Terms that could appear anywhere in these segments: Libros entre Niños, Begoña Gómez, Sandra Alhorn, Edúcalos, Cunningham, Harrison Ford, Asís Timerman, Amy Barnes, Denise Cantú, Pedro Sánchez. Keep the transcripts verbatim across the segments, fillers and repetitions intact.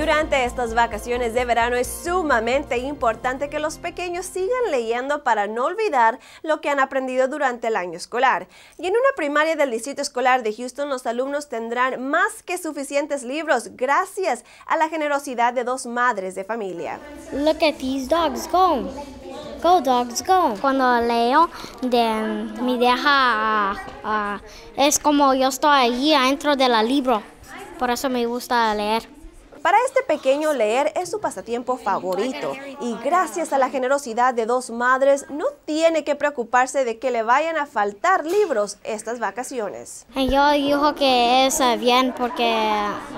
Durante estas vacaciones de verano es sumamente importante que los pequeños sigan leyendo para no olvidar lo que han aprendido durante el año escolar. Y en una primaria del Distrito Escolar de Houston, los alumnos tendrán más que suficientes libros gracias a la generosidad de dos madres de familia. Look at these dogs go. Go dogs go. Cuando leo de mi deja uh, uh, es como yo estoy allí adentro del libro. Por eso me gusta leer. Para este pequeño, leer es su pasatiempo favorito y gracias a la generosidad de dos madres no tiene que preocuparse de que le vayan a faltar libros estas vacaciones. Yo digo que es bien porque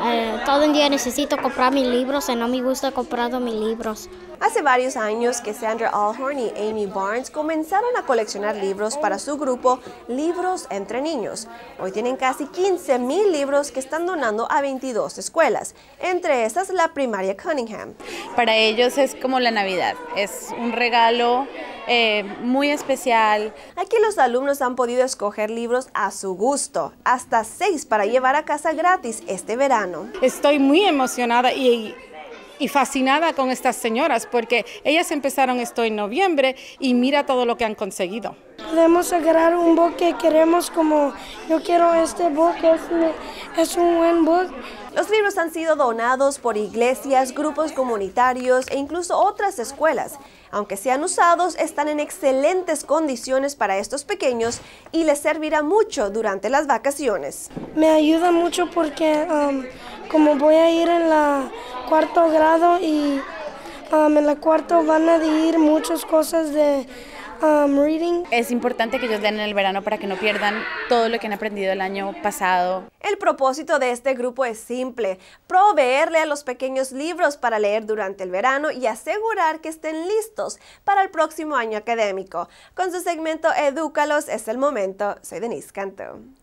eh, todo el día necesito comprar mis libros y no me gusta comprar mis libros. Hace varios años que Sandra Alhorn y Amy Barnes comenzaron a coleccionar libros para su grupo Libros entre Niños. Hoy tienen casi quince mil libros que están donando a veintidós escuelas, entre esta es la primaria Cunningham. Para ellos es como la Navidad, es un regalo eh, muy especial. Aquí los alumnos han podido escoger libros a su gusto, hasta seis para llevar a casa gratis este verano. Estoy muy emocionada y, y fascinada con estas señoras porque ellas empezaron esto en noviembre y mira todo lo que han conseguido. Podemos agarrar un book que queremos, como yo quiero este book, es, es un buen book. Los libros han sido donados por iglesias, grupos comunitarios e incluso otras escuelas. Aunque sean usados, están en excelentes condiciones para estos pequeños y les servirá mucho durante las vacaciones. Me ayuda mucho porque um, como voy a ir en la cuarto grado y um, en la cuarto van a ir muchas cosas de... Um, reading. Es importante que ellos den en el verano para que no pierdan todo lo que han aprendido el año pasado. El propósito de este grupo es simple, proveerle a los pequeños libros para leer durante el verano y asegurar que estén listos para el próximo año académico. Con su segmento Edúcalos es el momento. Soy Denise Cantú.